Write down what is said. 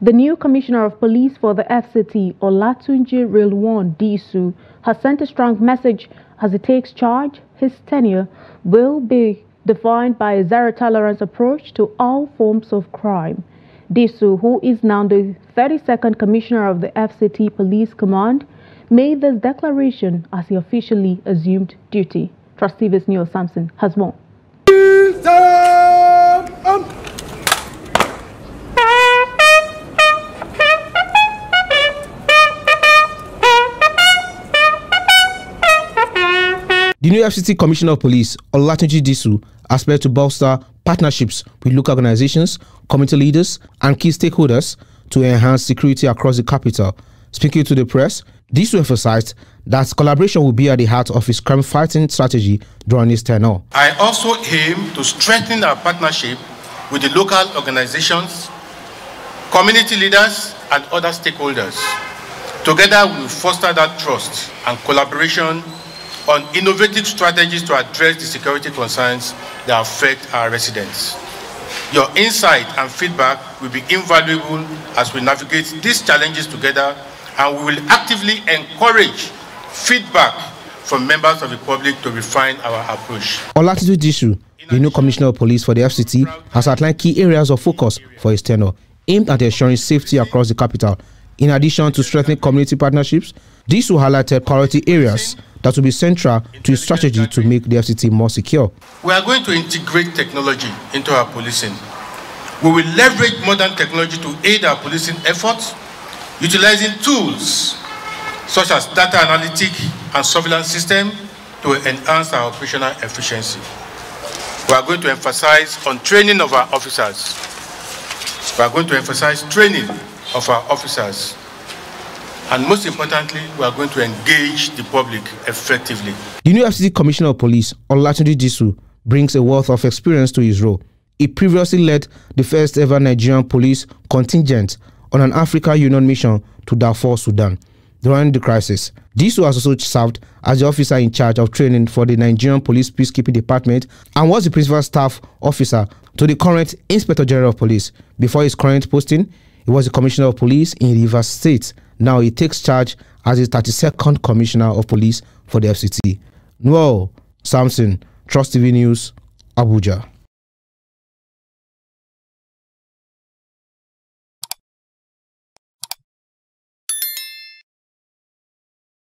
The new Commissioner of Police for the FCT, Olatunji Rilwan Disu, has sent a strong message as he takes charge. His tenure will be defined by a zero-tolerance approach to all forms of crime. Disu, who is now the 32nd Commissioner of the FCT Police Command, made this declaration as he officially assumed duty. TrustTV's Neil Sampson has more. The new FCT Commissioner of Police, Olatunji Disu, aspires to bolster partnerships with local organizations, community leaders, and key stakeholders to enhance security across the capital. Speaking to the press, Disu emphasized that collaboration will be at the heart of his crime-fighting strategy during his tenure. I also aim to strengthen our partnership with the local organizations, community leaders, and other stakeholders. Together, we will foster that trust and collaboration on innovative strategies to address the security concerns that affect our residents. Your insight and feedback will be invaluable as we navigate these challenges together, and we will actively encourage feedback from members of the public to refine our approach. Olatunji Disu, the new Commissioner of Police for the FCT, has outlined key areas of focus for his tenure, aimed at ensuring safety across the capital. In addition to strengthening community partnerships, Disu highlighted priority areas that will be central to his strategy to make the FCT more secure. We are going to integrate technology into our policing. We will leverage modern technology to aid our policing efforts, utilizing tools such as data analytics and surveillance systems to enhance our operational efficiency. We are going to emphasize on training of our officers. We are going to emphasize training of our officers. And most importantly, we are going to engage the public effectively. The new FCT Commissioner of Police, Olatunji Disu, brings a wealth of experience to his role. He previously led the first ever Nigerian police contingent on an Africa Union mission to Darfur, Sudan, during the crisis. Disu has also served as the officer in charge of training for the Nigerian Police Peacekeeping Department and was the principal staff officer to the current Inspector General of Police. Before his current posting, he was the Commissioner of Police in Rivers State. Now he takes charge as the 32nd Commissioner of Police for the FCT. Nwau Samson, TrustTV News, Abuja.